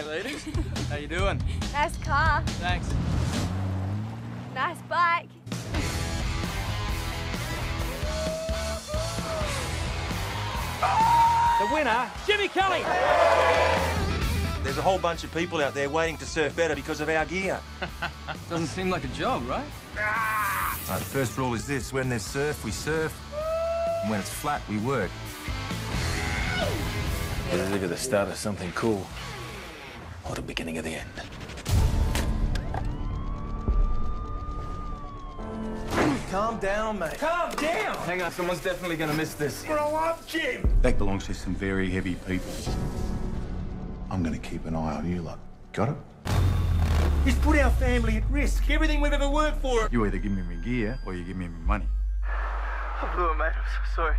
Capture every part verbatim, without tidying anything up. Hey ladies, how you doing? Nice car. Thanks. Nice bike. The winner, Jimmy Kelly. There's a whole bunch of people out there waiting to surf better because of our gear. Doesn't seem like a job, right? Right, the first rule is this: when there's surf, we surf. And when it's flat, we work. Let's look at the start of something cool, or the beginning of the end. Calm down, mate. Calm down! Hang on, someone's definitely gonna miss this. Grow up, Jim! That belongs to some very heavy people. I'm gonna keep an eye on you lot. Got it? He's put our family at risk. Everything we've ever worked for. You either give me my gear, or you give me my money. I blew it, mate. I'm so sorry.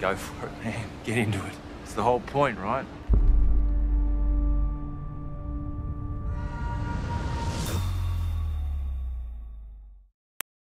Go for it, man. Get into it. It's the whole point, right?